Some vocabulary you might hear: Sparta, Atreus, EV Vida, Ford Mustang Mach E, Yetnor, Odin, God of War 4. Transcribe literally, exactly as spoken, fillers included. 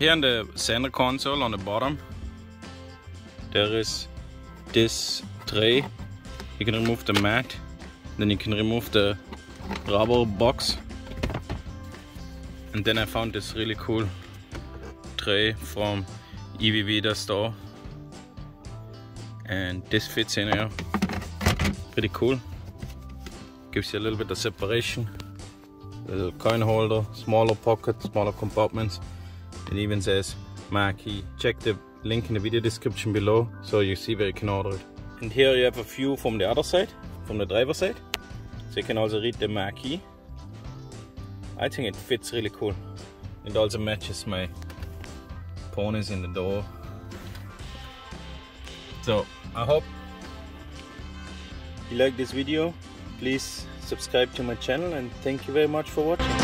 Here on the center console on the bottom, there is this tray. You can remove the mat, then you can remove the rubber box. And then I found this really cool tray from E V Vida store. And this fits in here, pretty cool. Gives you a little bit of separation. Little coin holder, smaller pocket, smaller compartments. It even says Mach E. Check the link in the video description below so you see where you can order it. And here you have a view from the other side, from the driver's side. So you can also read the Mach E. I think it fits really cool. It also matches my ponies in the door. So I hope you like this video. Please subscribe to my channel and thank you very much for watching.